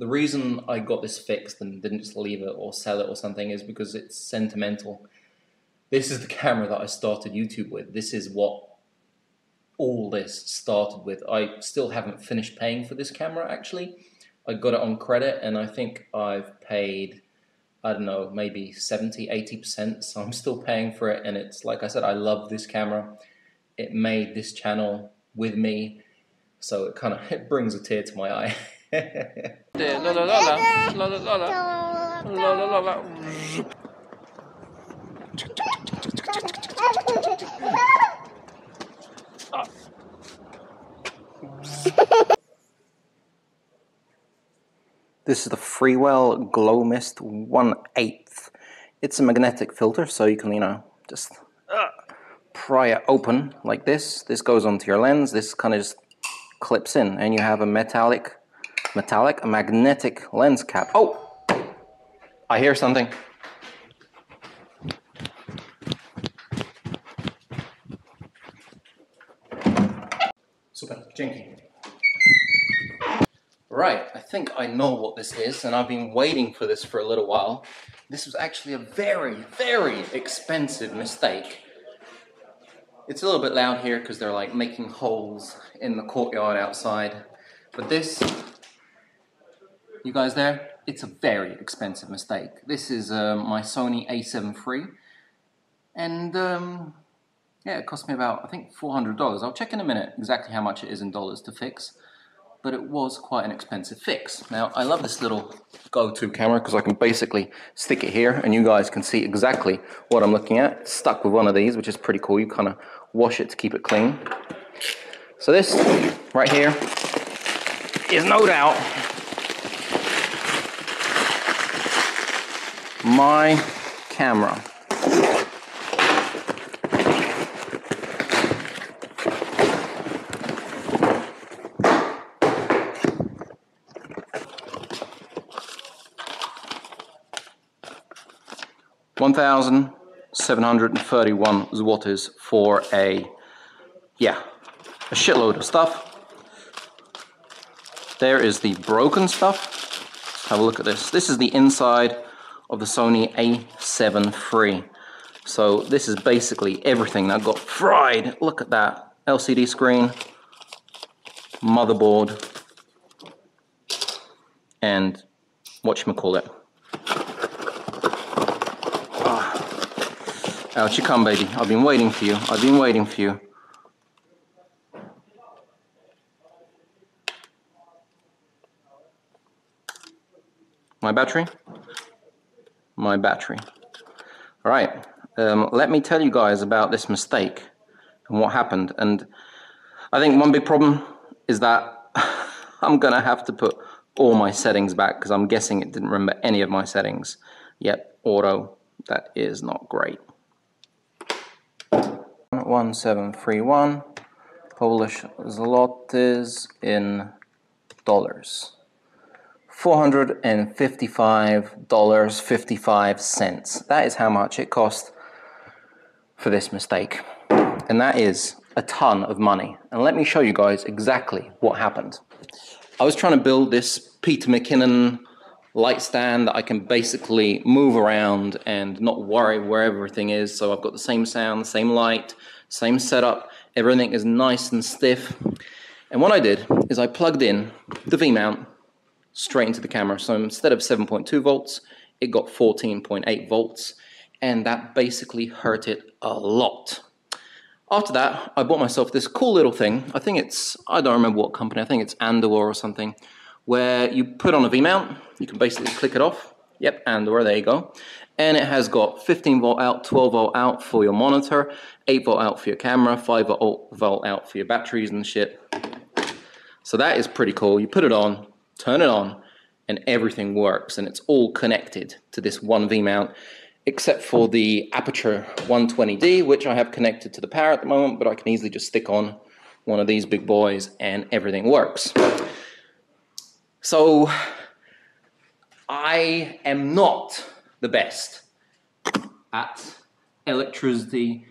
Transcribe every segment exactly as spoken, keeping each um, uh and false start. The reason I got this fixed and didn't just leave it or sell it or something is because it's sentimental. This is the camera that I started YouTube with. This is what all this started with. I still haven't finished paying for this camera, actually. I got it on credit, and I think I've paid, I don't know, maybe seventy, eighty percent, so I'm still paying for it, and it's, like I said, I love this camera. It made this channel with me, so it kind of it brings a tear to my eye. la, la, la, la, la, la, la, la, la. This is the Freewell Glow Mist one eighth. It's a magnetic filter, so you can, you know, just pry it open like this. This goes onto your lens, this kind of just clips in, and you have a metallic, metallic, a magnetic lens cap. Oh! I hear something. Super, jinky. Right, I think I know what this is, and I've been waiting for this for a little while. This was actually a very, very expensive mistake. It's a little bit loud here because they're like making holes in the courtyard outside. But this, you guys there, it's a very expensive mistake. This is uh, my Sony A seven three, and um, yeah, it cost me about, I think, four hundred dollars. I'll check in a minute exactly how much it is in dollars to fix. But it was quite an expensive fix. Now, I love this little go-to camera because I can basically stick it here and you guys can see exactly what I'm looking at. It's stuck with one of these, which is pretty cool. You kind of wash it to keep it clean. So this right here is no doubt my camera. one thousand seven hundred thirty-one zlotys for a, yeah, a shitload of stuff. There is the broken stuff. Let's have a look at this. This is the inside of the Sony A seven three. So this is basically everything that got fried. Look at that. L C D screen, motherboard, and whatchamacallit. Out you come, baby. I've been waiting for you. I've been waiting for you. My battery? My battery. All right. Um, let me tell you guys about this mistake and what happened. And I think one big problem is that I'm going to have to put all my settings back because I'm guessing it didn't remember any of my settings. Yep, auto. That is not great. one seven three one Polish zlotys in dollars. four hundred fifty-five dollars and fifty-five cents. That is how much it cost for this mistake. And that is a ton of money. And let me show you guys exactly what happened. I was trying to build this Peter McKinnon light stand that I can basically move around and not worry where everything is. So I've got the same sound, same light, same setup. Everything is nice and stiff. And what I did is I plugged in the V-mount straight into the camera. So instead of seven point two volts, it got fourteen point eight volts. And that basically hurt it a lot. After that, I bought myself this cool little thing. I think it's, I don't remember what company. I think it's Andor or something, where you put on a V-mount, you can basically click it off. Yep, Andor, there you go. And it has got fifteen volt out, twelve volt out for your monitor, eight volt out for your camera, five volt out for your batteries and shit. So that is pretty cool. You put it on, turn it on, and everything works. And it's all connected to this one V-mount, except for the Aputure one twenty D, which I have connected to the power at the moment, but I can easily just stick on one of these big boys and everything works. So, I am not the best at electricity.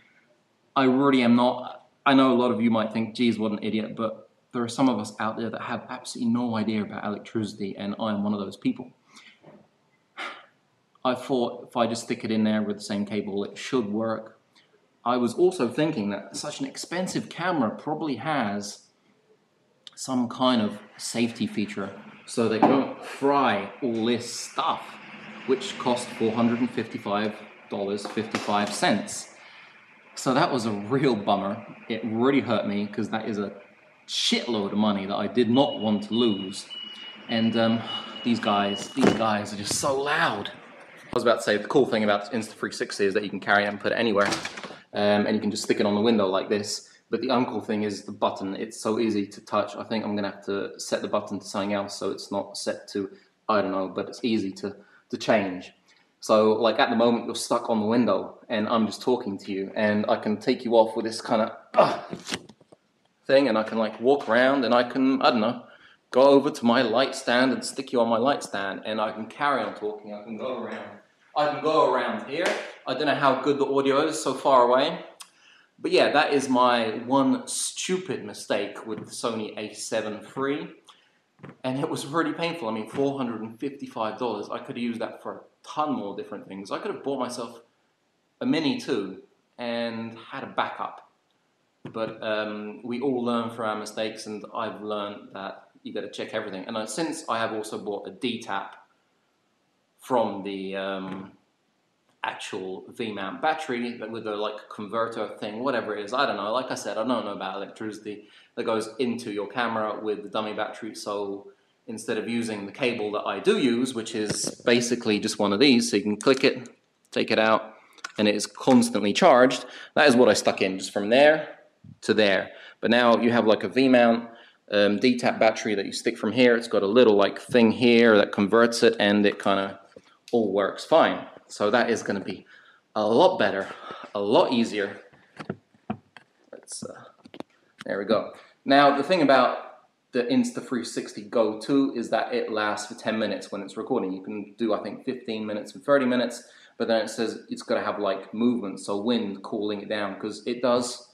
I really am not. I know a lot of you might think, geez, what an idiot, but There are some of us out there that have absolutely no idea about electricity, and I am one of those people. I thought if I just stick it in there with the same cable, it should work. I was also thinking that such an expensive camera probably has some kind of safety feature so they don't fry all this stuff, which cost four hundred fifty-five dollars and fifty-five cents. So that was a real bummer. It really hurt me because that is a shitload of money that I did not want to lose. And um, these guys, these guys are just so loud. I was about to say, the cool thing about Insta three sixty is that you can carry it and put it anywhere, um, and you can just stick it on the window like this. But the uncool thing is the button. It's so easy to touch. I think I'm gonna have to set the button to something else so it's not set to, I don't know, but it's easy to, to change. So like at the moment you're stuck on the window and I'm just talking to you, and I can take you off with this kind of uh, thing, and I can like walk around, and I can, I don't know, go over to my light stand and stick you on my light stand, and I can carry on talking. I can go around. I can go around here. I don't know how good the audio is so far away. But yeah, that is my one stupid mistake with the Sony A seven three. And it was really painful. I mean, four hundred fifty-five dollars. I could have used that for a ton more different things. I could have bought myself a Mini too and had a backup. But um, we all learn from our mistakes, and I've learned that you got to check everything. And I, since I have also bought a D-Tap from the um, actual V-mount battery, but with a like converter thing, whatever it is, I don't know. Like I said, I don't know about electricity that goes into your camera with the dummy battery. So instead of using the cable that I do use, which is basically just one of these, so you can click it, take it out, and it is constantly charged. That is what I stuck in, just from there to there. But now you have like a V-mount Um, D-Tap battery that you stick from here. It's got a little like thing here that converts it, and it kind of all works fine. So that is going to be a lot better, a lot easier. Let's, uh, there we go. Now the thing about the Insta three sixty Go two is that it lasts for ten minutes when it's recording. You can do, I think, fifteen minutes and thirty minutes, but then it says it's got to have like movement, so wind cooling it down, because it does,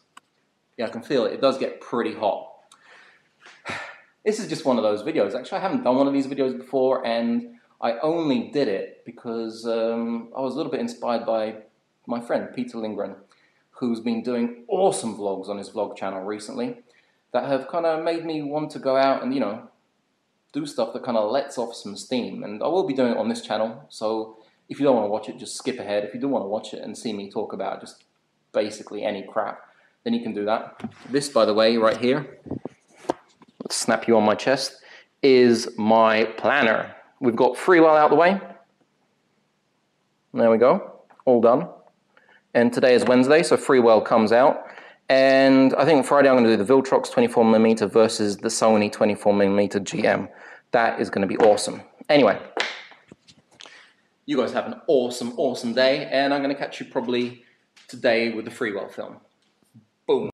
yeah, I can feel it, it does get pretty hot. This is just one of those videos. Actually, I haven't done one of these videos before, and I only did it because um, I was a little bit inspired by my friend Peter Lindgren, who's been doing awesome vlogs on his vlog channel recently that have kind of made me want to go out and, you know, do stuff that kind of lets off some steam. And I will be doing it on this channel, so if you don't want to watch it, just skip ahead. If you do want to watch it and see me talk about just basically any crap, then you can do that. This, by the way, right here, snap you on my chest, is my planner. We've got Freewell out the way. There we go, all done. And today is Wednesday, so Freewell comes out. And I think on Friday I'm going to do the Viltrox twenty-four millimeter versus the Sony twenty-four millimeter G M. That is going to be awesome. Anyway, you guys have an awesome, awesome day, and I'm going to catch you probably today with the Freewell film. Boom.